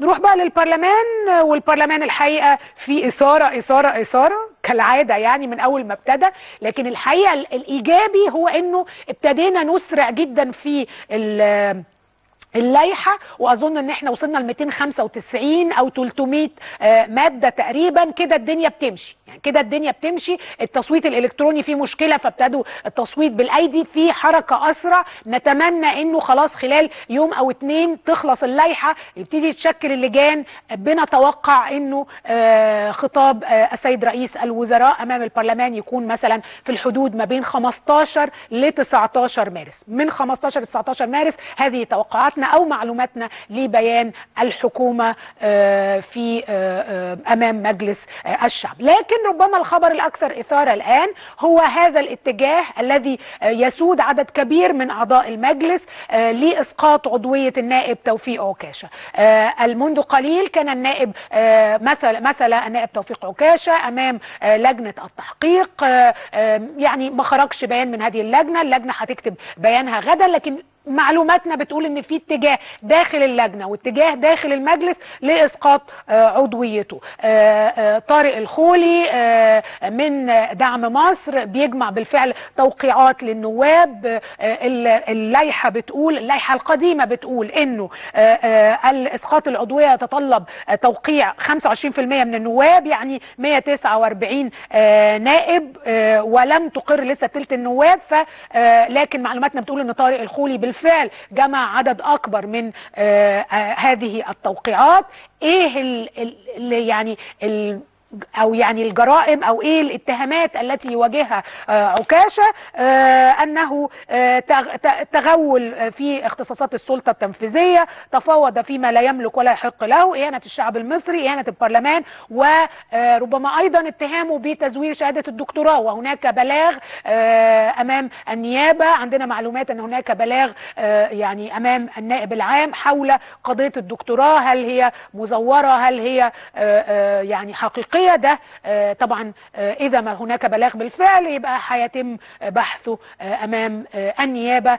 نروح بقى للبرلمان، والبرلمان الحقيقه في إثارة كالعاده يعني من اول ما ابتدى، لكن الحقيقه الايجابي هو انه ابتدينا نسرع جدا في اللائحه، واظن ان احنا وصلنا ل 295 او 300 ماده تقريبا كده. الدنيا بتمشي يعني كده، الدنيا بتمشي. التصويت الالكتروني فيه مشكله، فابتدوا التصويت بالايدي في حركه اسرع. نتمنى انه خلاص خلال يوم او اتنين تخلص اللائحه، يبتدي يتشكل اللجان. بنتوقع انه خطاب السيد رئيس الوزراء امام البرلمان يكون مثلا في الحدود ما بين 15 ل 19 مارس، من 15 ل 19 مارس. هذه توقعاتنا او معلوماتنا لبيان الحكومه في امام مجلس الشعب. لكن ربما الخبر الاكثر اثاره الان هو هذا الاتجاه الذي يسود عدد كبير من اعضاء المجلس لاسقاط عضويه النائب توفيق عكاشة. منذ قليل كان النائب مثل النائب توفيق عكاشة امام لجنه التحقيق، يعني ما خرجش بيان من هذه اللجنه، اللجنه هتكتب بيانها غدا، لكن معلوماتنا بتقول ان في اتجاه داخل اللجنه واتجاه داخل المجلس لاسقاط عضويته. طارق الخولي من دعم مصر بيجمع بالفعل توقيعات للنواب. اللائحه بتقول، اللائحه القديمه بتقول انه اسقاط العضويه يتطلب توقيع 25% من النواب، يعني 149 نائب، ولم تقر لسه ثلث النواب. لكن معلوماتنا بتقول ان طارق الخولي بالفعل جمع عدد أكبر من هذه التوقيعات. إيه يعني الجرائم او ايه الاتهامات التي يواجهها عكاشة؟ انه تغول في اختصاصات السلطه التنفيذيه، تفاوض فيما لا يملك ولا يحق له، اهانه الشعب المصري، اهانه البرلمان، وربما ايضا اتهامه بتزوير شهاده الدكتوراه. وهناك بلاغ امام النيابه، عندنا معلومات ان هناك بلاغ يعني امام النائب العام حول قضيه الدكتوراه، هل هي مزوره، هل هي يعني حقيقيه. ده طبعا إذا ما هناك بلاغ بالفعل يبقى هيتم بحثه أمام النيابة.